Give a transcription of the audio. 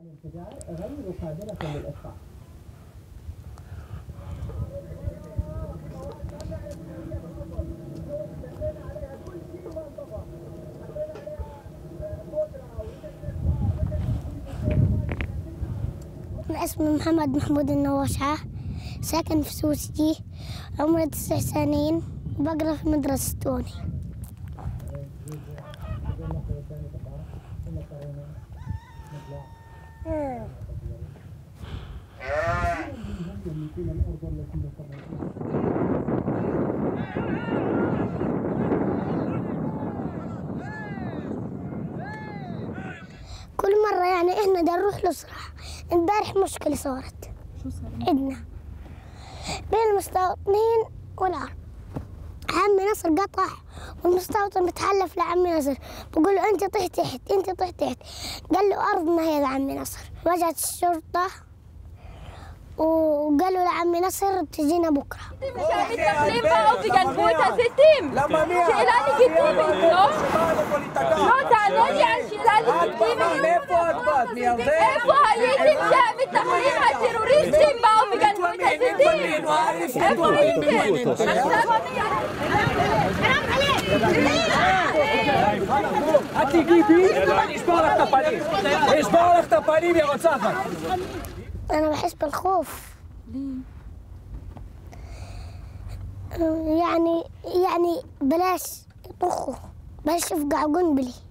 الانفجار غير قابلة للإطفاء. اسمي محمد محمود النواشعة، ساكن في سوسجي، عمري 9 سنين، وبقرا في مدرسة توني. كل مرة يعني احنا دا نروح نصرح. امبارح مشكلة صارت. شو صار؟ عندنا بين المستوطنين والعرب، عمي نصر قطع والمستوطن بتحلف لعمي نصر، بقول له انت طحت تحت، انت طحت تحت، قال له ارضنا هي لعمي نصر. وجهت الشرطة وقالوا لعمي نصر تجينا بكره. أنا بحس بالخوف. ليه؟ يعني بلاش يطخوا، بلاش يفقعوا قنبلي.